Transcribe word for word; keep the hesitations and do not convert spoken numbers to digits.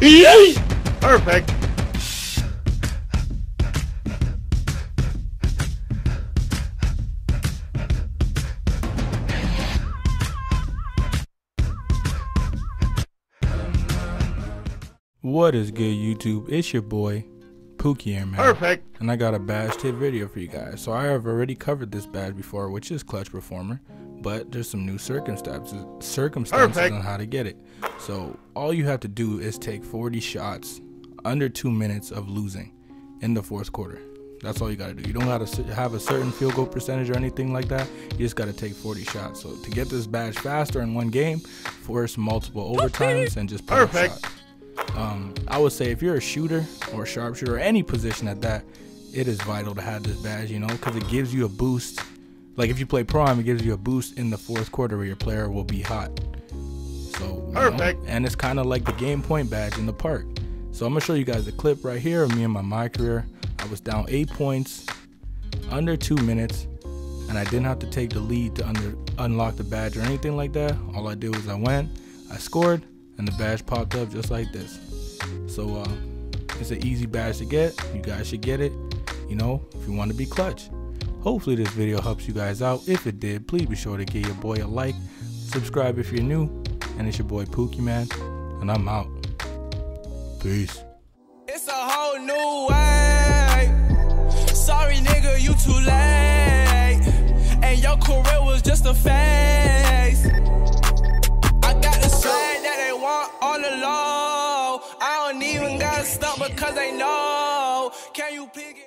Yay! Perfect. What is good, YouTube? It's your boy Pookie, man. Perfect. And I got a badge tip video for you guys. So I have already covered this badge before, which is Clutch Performer, but there's some new circumstances circumstances Perfect. On how to get it. So all you have to do is take forty shots under two minutes of losing in the fourth quarter. That's all you gotta do. You don't gotta have a certain field goal percentage or anything like that. You just gotta take forty shots. So to get this badge faster in one game, force multiple overtimes and just play Perfect. Shots. Um, I would say if you're a shooter or a sharpshooter or any position at that, it is vital to have this badge, you know, because it gives you a boost. Like if you play prime, it gives you a boost in the fourth quarter where your player will be hot. So, Perfect. Know, and it's kind of like the Game Point Badge in the Park. So I'm going to show you guys the clip right here of me and my MyCareer. I was down eight points, under two minutes, and I didn't have to take the lead to under, unlock the badge or anything like that. All I did was I went, I scored, and the badge popped up just like this. So uh, it's an easy badge to get. You guys should get it, you know, if you want to be clutch. Hopefully this video helps you guys out. If it did, please be sure to give your boy a like, subscribe if you're new, and it's your boy Pookie, man, and I'm out. Peace. It's a whole new way. Sorry, nigga, you too late, and your career was just a phase. Because I know, can you pick